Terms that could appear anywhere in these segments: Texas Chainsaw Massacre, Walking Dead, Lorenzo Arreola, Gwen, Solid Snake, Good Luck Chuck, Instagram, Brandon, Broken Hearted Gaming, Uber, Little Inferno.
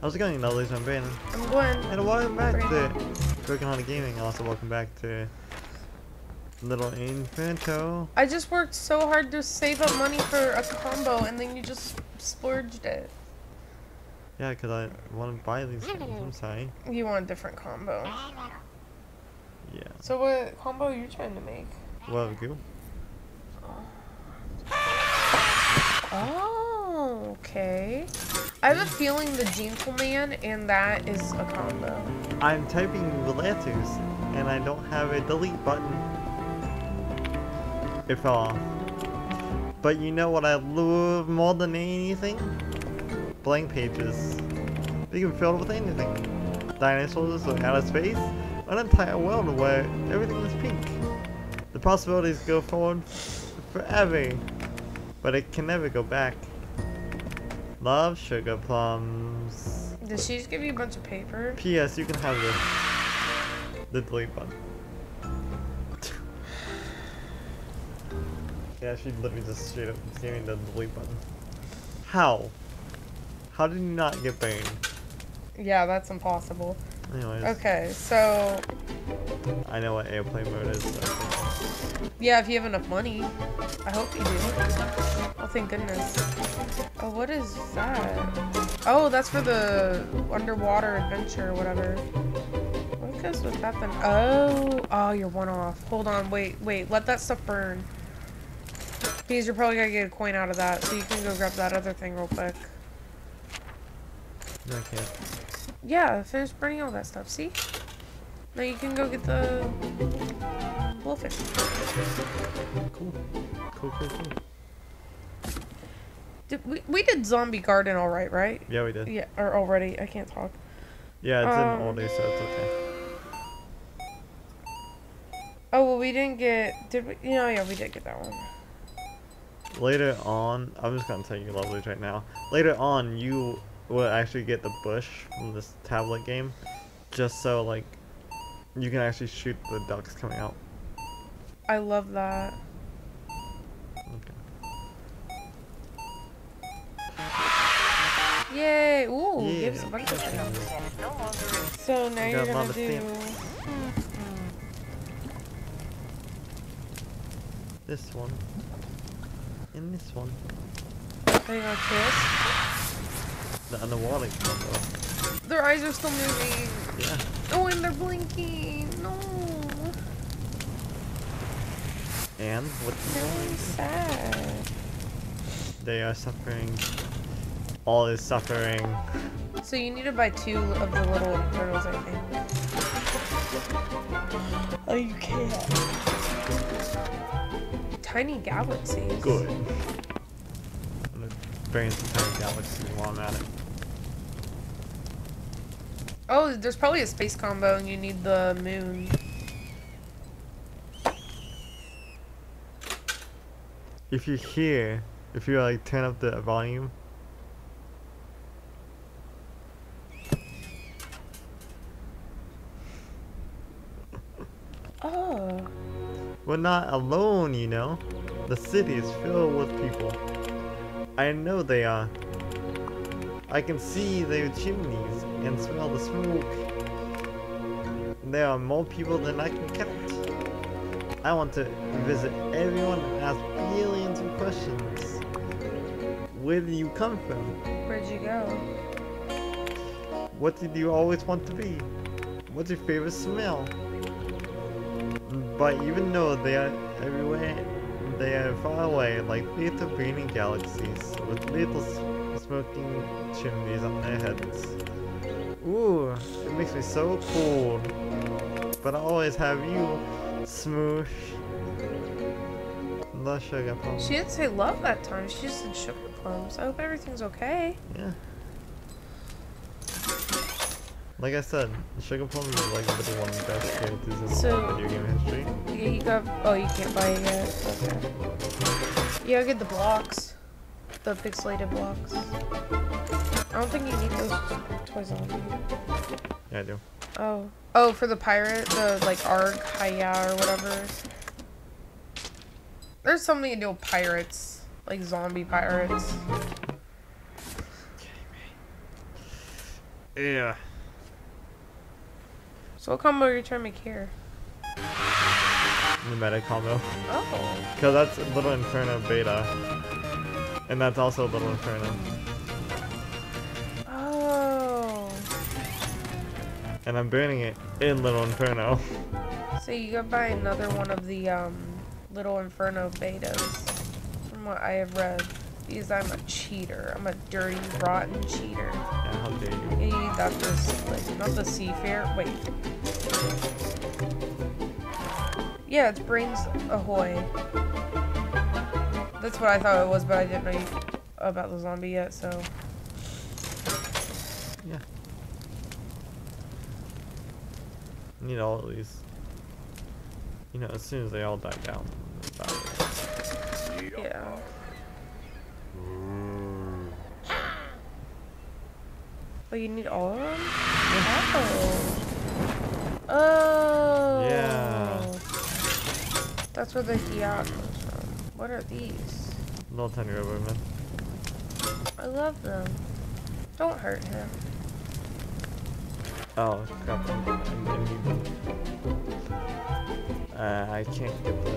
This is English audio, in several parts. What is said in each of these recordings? How's it going, lovelies? I'm Brandon. I'm Gwen. And welcome back to Broken Hearted Gaming. And also welcome back to Little Inferno. I just worked so hard to save up money for a combo, and then you just splurged it. Yeah, because I want to buy these things. I'm sorry. You want a different combo. Yeah. So what combo are you trying to make? Well, cool. Oh, okay. I have a feeling the gentleman and that is a combo. I'm typing Relatus and I don't have a delete button. It fell off. But you know what I love more than anything? Blank pages. They can be filled with anything. Dinosaurs or outer space. An entire world where everything is pink. The possibilities go forward forever. But it can never go back. Love sugar plums. Did she just give you a bunch of paper? P.S. You can have this. The delete button. Yeah, she literally just straight up gave me the delete button. How? How did you not get banned? Yeah, that's impossible. Anyways. Okay, so... I know what airplane mode is. So. Yeah, if you have enough money. I hope you do. Oh, thank goodness. Oh, what is that? Oh, that's for the underwater adventure or whatever. What goes with that then? Oh, oh, you're one off. Hold on, wait. Let that stuff burn. Because you're probably gonna get a coin out of that, so you can go grab that other thing real quick. Okay. Yeah, finish burning all that stuff, see? Now you can go get the bullfish. Cool. Did we did zombie garden all right? Yeah, we did. Yeah, or already. I can't talk. Yeah, it's an all day, so it's okay. Oh well, we didn't get. Did we? You know, yeah, we did get that one. Later on, I'm just gonna tell you lovelies right now. Later on, you will actually get the bush from this tablet game, just so like. You can actually shoot the ducks coming out. I love that. Okay. Yay! Ooh, yeah. Give us a bunch of stuff. So now you're gonna do... This one. And this one. There you go, Chris. The underwater combo. Their eyes are still moving. Yeah. Oh, and they're blinking. No. And what's really sad. They are suffering. All is suffering. So you need to buy two of the little turtles, I think. Oh, you can't. Tiny galaxies. Good. I'm gonna bring some tiny galaxies while I'm at it. Oh, there's probably a space combo and you need the moon. If you're here, if you like turn up the volume. Oh. We're not alone, you know. The city is filled with people. I know they are. I can see their chimneys and smell the smoke. There are more people than I can count. I want to visit everyone and ask billions of questions. Where did you come from? Where'd you go? What did you always want to be? What's your favorite smell? But even though they are everywhere, they are far away, like little burning galaxies with little smoking chimneys on their heads. Ooh, it makes me so cold. But I always have you, smoosh. Love sugar plums. She didn't say love that time, she just said sugar plums. I hope everything's okay. Yeah. Like I said, sugar plums is like the one of the best characters in video game history. Yeah, you got. Oh, you can't buy it yet. Okay. Yeah, I get the blocks. The pixelated blocks. I don't think you need those toys on you. Yeah, I do. Oh. Oh, for the pirate? The, like, Arg, Hiya, or whatever. There's something to do with pirates. Like, zombie pirates. Yeah. So what combo are you trying to make here? Pneumatic combo. Oh. Because that's Little Inferno beta. And that's also Little Inferno. Oh. And I'm burning it in Little Inferno. So you go buy another one of the Little Inferno betas. From what I have read. Because I'm a cheater. I'm a dirty, rotten cheater. Yeah, how dare you. And you need that for, like, not the Seafair. Wait. Yeah, it's Brains Ahoy. That's what I thought it was, but I didn't know about the zombie yet, so. Yeah. You need all of these. You know, as soon as they all die down. Yeah. But you need all of them? Oh. Oh. Yeah. That's where the hiat comes from. What are these? Little tiny robot man. I love them. Don't hurt him. Oh, crap. I can't get the...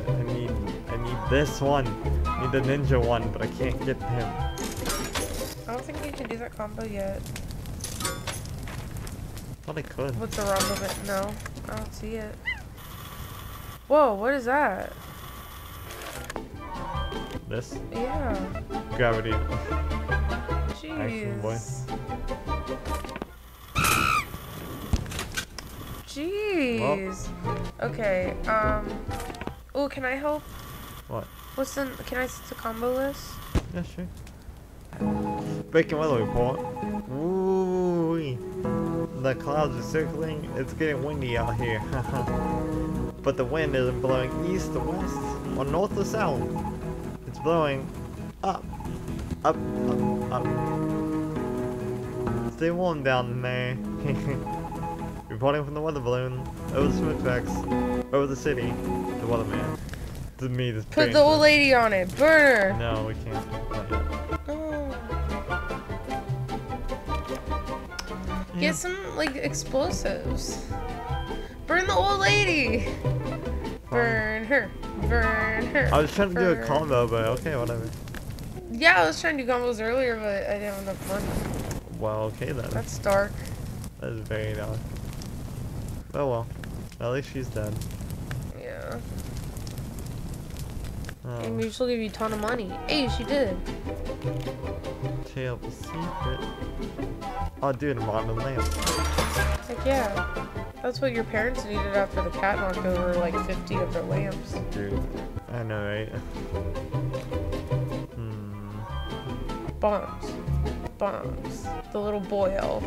I need this one. I need the ninja one, but I can't get him. I don't think you can do that combo yet. I thought I could. What's the wrong with it? No, I don't see it. Whoa, what is that? This? Yeah. Gravity. Jeez. Action, boy. Jeez. Well. Okay. Oh, can I help? What? What's the? Can I set the combo list? Yeah, sure. Breaking weather report. Ooh-wee. The clouds are circling. It's getting windy out here. But the wind isn't blowing east to west or north to south. It's blowing up, up, up, up. Stay warm down there. Reporting from the weather balloon over the switchbacks over the city. The weatherman. To me, this. Put the old lady on it. Burn her. No, we can't. Get some, like, explosives. Burn the old lady! Burn her. Burn her. I was trying to do a combo, but okay, whatever. Yeah, I was trying to do combos earlier, but I didn't have enough money. Well, okay then. That's dark. That is very dark. Oh well. At least she's dead. Yeah. Oh. And we still give you a ton of money. Hey, she did. Tale of a secret. Oh, dude, a modern lamp. Heck yeah. That's what your parents needed after the cat knocked over like 50 of their lamps. Dude, I know, right? Hmm. Bombs. Bombs. The little boy elf.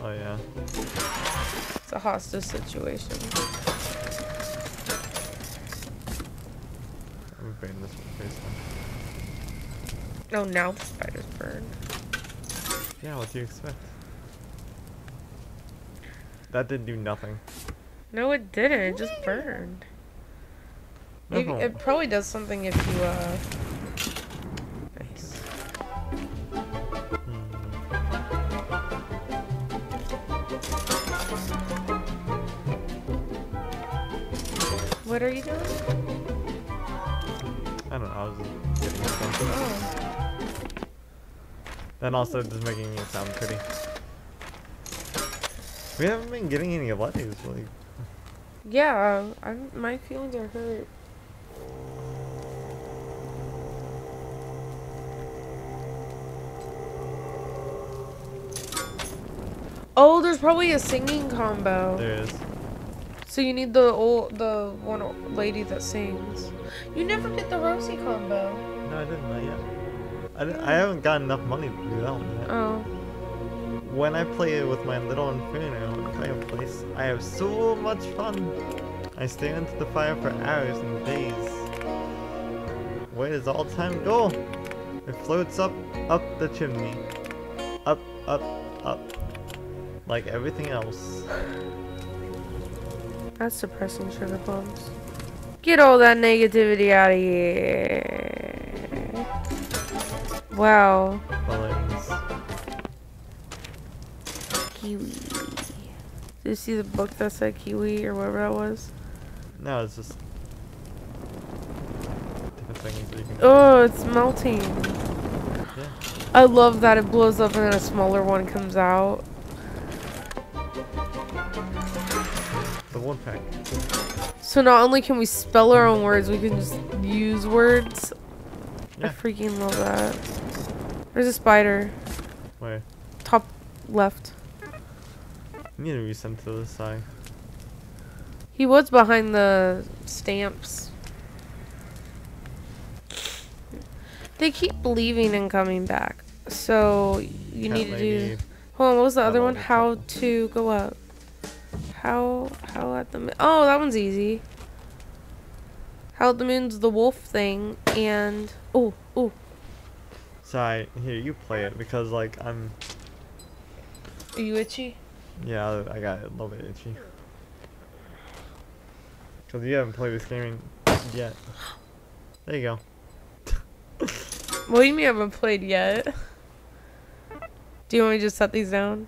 Oh, yeah. It's a hostage situation. I'm burning this one first. Oh, now the spider's burned. Yeah, what do you expect? That didn't do nothing. No, it didn't. It just burned. No. It probably does something if you, Nice. Hmm. What are you doing? I don't know. I was just getting something. Oh. And also just making it sound pretty. We haven't been getting any letters, like. Yeah, my feelings are hurt. Oh, there's probably a singing combo. There is. So you need the one old lady that sings. You never did the Rosie combo. No, I didn't know yet. I haven't got enough money to do that one yet. Oh. When I play it with my Little Inferno fireplace, I have so much fun. I stare into the fire for hours and days. Where does all time go? It floats up, up the chimney. Up, up, up. Like everything else. That's depressing, sugar plums. Get all that negativity out of here. Wow. Balloons. Kiwi. Did you see the book that said Kiwi or whatever that was? No, it's just different things you can. Oh, it's melting. Yeah. I love that it blows up and then a smaller one comes out. The one pack. So not only can we spell our own words, we can just use words. Yeah. I freaking love that. There's a spider. Where? Top left. I need to resend to the side. He was behind the stamps. They keep leaving and coming back. So you need to do. Hold on, what was the other one? How to go up. How at the moon. Oh, that one's easy. How at the moon's the wolf thing and oh. Sorry, here you play it because like I'm. Are you itchy? Yeah, I got a little bit itchy. Cause you haven't played this game yet. There you go. What do you mean I haven't played yet? Do you want me to just set these down?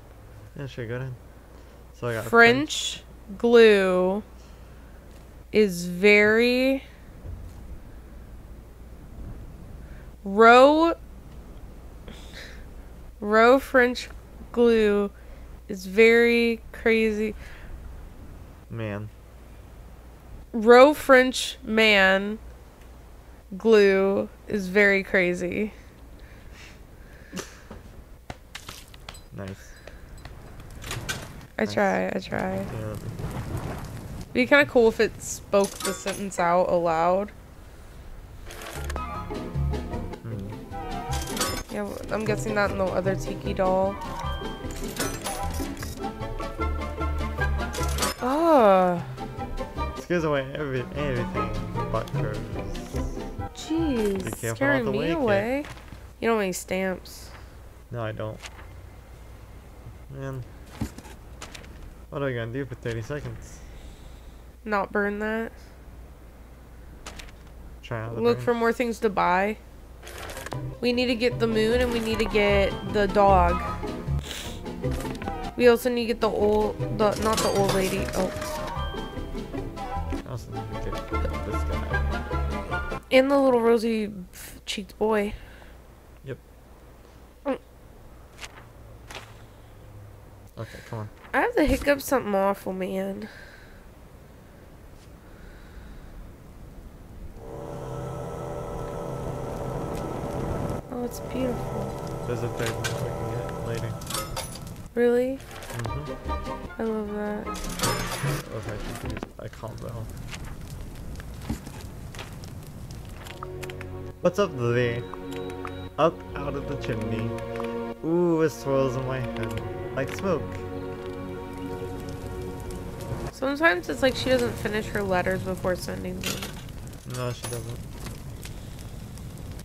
Yeah, sure. Go ahead. So I got French glue is very row French glue is very crazy. Man. Row French man glue is very crazy. Nice. I try. Yeah. It'd be kind of cool if it spoke the sentence out aloud. Mm. Yeah, well, I'm guessing that in the other tiki doll. Oh. This gives away everything but curves. Jeez, it's scaring me away. You don't have any stamps. No, I don't. Man. What are you gonna do for 30 seconds? Not burn that. Try out the Look burn. For more things to buy. We need to get the moon and we need to get the dog. We also need to get the not the old lady. Oh. I also need to get this guy. And the little rosy cheeked boy. Yep. Okay, come on. I have to hiccup something awful, man. Oh, it's beautiful. There's a third one we can get later. Really? Mm-hmm. I love that. Okay, I can use a combo. What's up there? Up out of the chimney. Ooh, it swirls in my head like smoke. Sometimes it's like she doesn't finish her letters before sending them. No, she doesn't.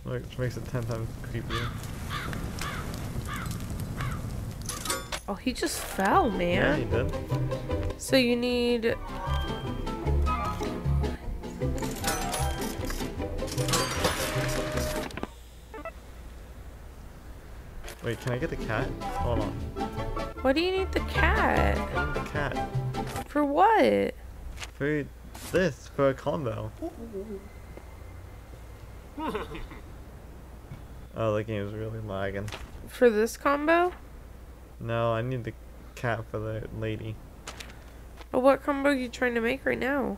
Which makes it 10 times creepier. Oh, he just fell, man. Yeah, he did. So you need... Wait, can I get the cat? Hold on. Why do you need the cat? I need the cat. For what? For this, for a combo. Oh, the game is really lagging. For this combo? No, I need the cat for the lady. Well, what combo are you trying to make right now?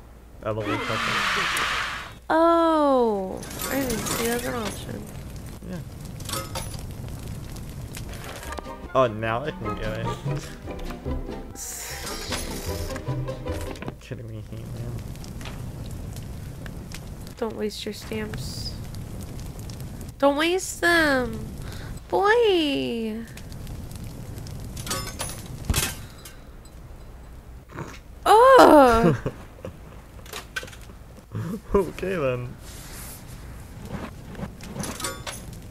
Oh, I didn't see that as an option. Yeah. Oh, now I can get it. Kidding me, man. Don't waste your stamps. Don't waste them, boy. Oh. Okay then.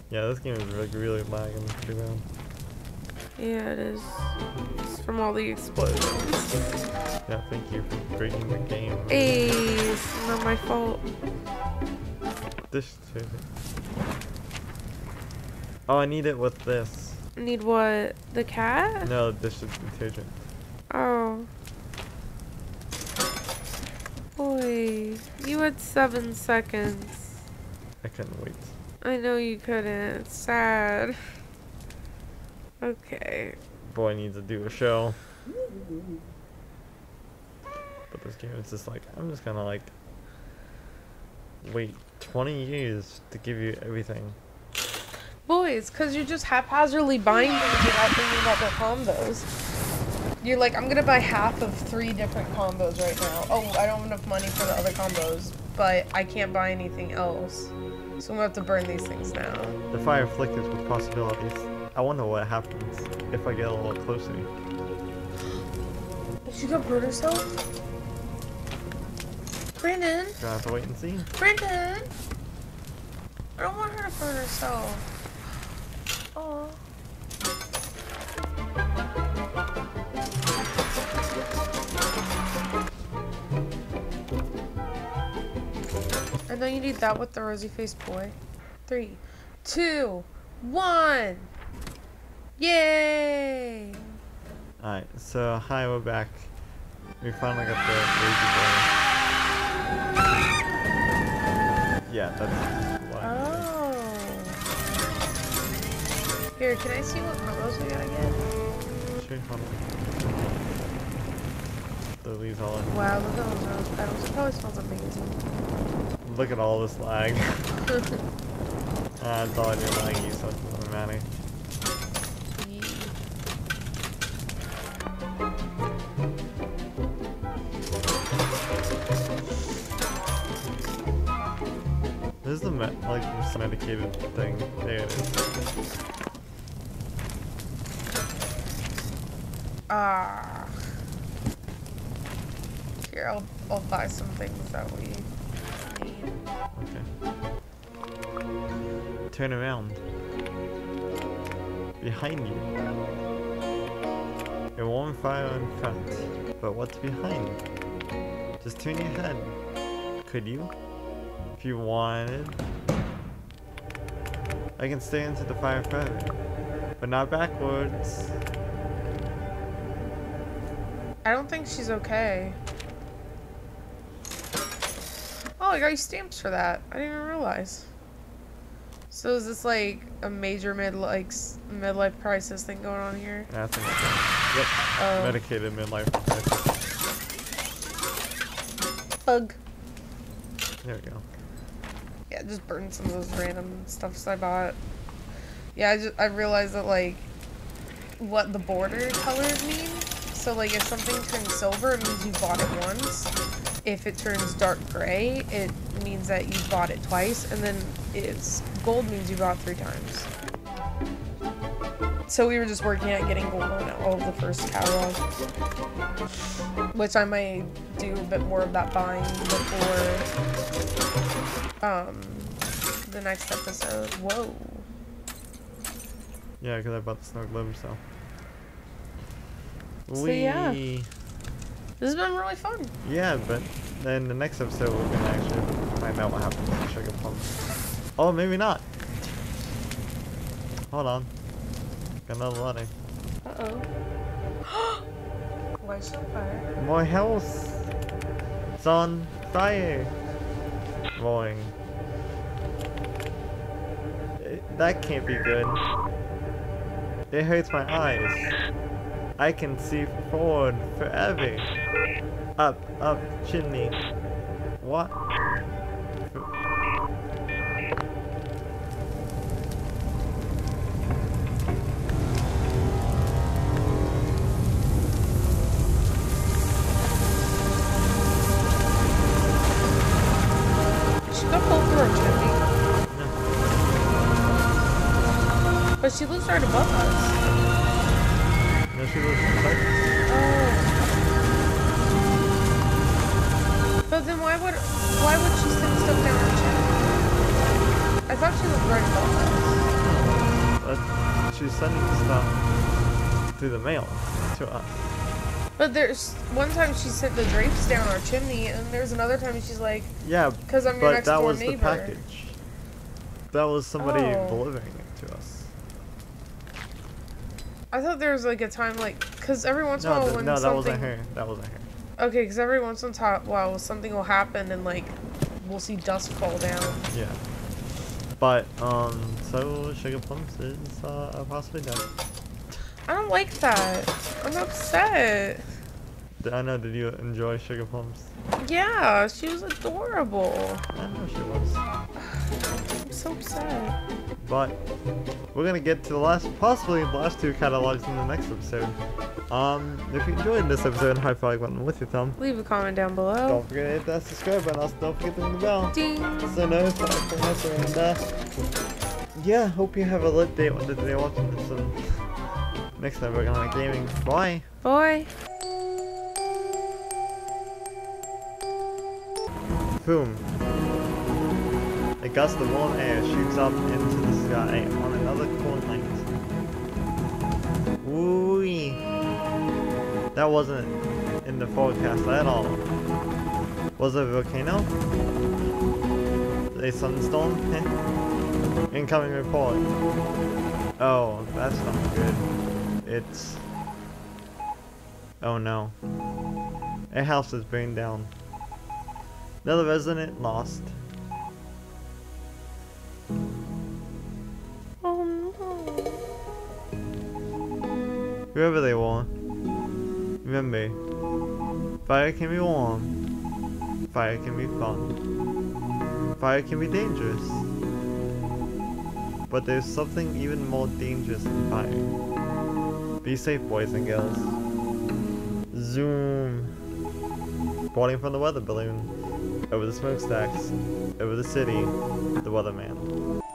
Yeah, this game is like really lagging too bad. Yeah, it is. It's from all the explosions. Yeah, thank you for breaking the game. Hey, it's not my fault. This should be. Oh, I need it with this. Need what? The cat? No, this is contagion. Oh. Boy, you had 7 seconds. I couldn't wait. I know you couldn't. It's sad. Okay. Boy needs to do a show. But this game is just like, I'm just gonna like wait 20 years to give you everything. Boys, because you're just haphazardly buying things without thinking about their combos. You're like, I'm gonna buy half of 3 different combos right now. Oh, I don't have enough money for the other combos, but I can't buy anything else. So I'm gonna have to burn these things down. The fire flickers with possibilities. I wonder what happens if I get a little closer. Did she go burn herself? Brandon! You're gonna have to wait and see. Brandon! I don't want her to burn herself. Oh. I know you need that with the rosy-faced boy. 3, 2, 1! Yay! Alright, so hi, we're back. We finally got the rosy boy. Yeah, that's why. Oh. Here, can I see what combos we gotta get? Sure, combos. The leaves all in. Wow, look at all those rose petals. It probably smells amazing. Look at all this lag. It's all I do laggy, so it doesn't matter. This is the like medicated thing. There it is. Ah. Here, I'll buy some things that we need. Okay. Turn around. Behind you. A warm fire in front. But what's behind? Just turn your head. Could you? If you wanted, I can stay into the fire forever, but not backwards. I don't think she's okay. Oh, I got you stamps for that. I didn't even realize. So is this like a major midlife crisis thing going on here? Yeah, I think so. Yep. Medicated midlife crisis. Bug. There we go. Yeah, just burn some of those random stuffs I bought. Yeah, I realized that, like, what the border colors mean. So, like, if something turns silver, it means you bought it once. If it turns dark gray, it means that you bought it twice. And then it's gold means you bought 3 times. So we were just working at getting gold on all of the first catalog. Which I might do a bit more of that buying before the next episode. Whoa. Yeah, because I bought the snow globe, so. Yeah. This has been really fun. Yeah, but then the next episode we're going to actually find out what happens to Sugar Plum. Oh, maybe not. Hold on. Another letter. Uh-oh. Why is she on fire? My house! It's on fire! Rolling. That can't be good. It hurts my eyes. I can see forward forever. Up, up, chimney. What? She lives right above us. No, she lives inside. Oh. But then why would she send stuff down her chimney? I thought she lived right above us. She's sending stuff through the mail to us. But there's one time she sent the drapes down our chimney, and there's another time she's like, yeah, because I'm your next door neighbor. That was the package. That was somebody delivering it to us. I thought there was like a time like, cause every once in a while when something. No, that wasn't her. That wasn't her. Okay, cause every once in a while something will happen and like we'll see dust fall down. Yeah. But so Sugar Plums is possibly done. I don't like that. I'm upset. I know. Did you enjoy Sugar Plums? Yeah, she was adorable. I know she was. I'm so upset. But we're gonna get to the last, possibly the last two catalogs in the next episode. If you enjoyed this episode, high five button with your thumb. Leave a comment down below. Don't forget to hit that subscribe button. Also, don't forget to ring the bell. Ding. So and yeah, hope you have a lit day on the day watching this. And next time we're gonna be gaming. Bye. Bye. Boom. A gust of warm air shoots up into the sky on another cornlight. Woo-wee. That wasn't in the forecast at all. Was it a volcano? A sunstorm? Incoming report. Oh, that's not good. It's... Oh no. A house is burned down. Another resident lost. Oh no. Whoever they were, remember, fire can be warm, fire can be fun, fire can be dangerous, but there's something even more dangerous than fire. Be safe, boys and girls. Zoom. Boarding from the weather balloon. Over the smokestacks, over the city, the weatherman.